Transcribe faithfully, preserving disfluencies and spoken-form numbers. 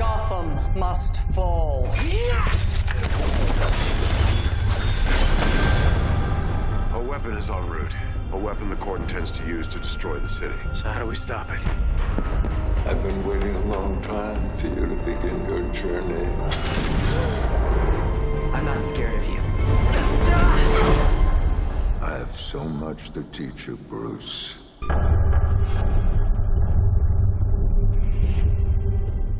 Gotham must fall. A weapon is en route. A weapon the court intends to use to destroy the city. So how do we stop it? I've been waiting a long time for you to begin your journey. I'm not scared of you. I have so much to teach you, Bruce.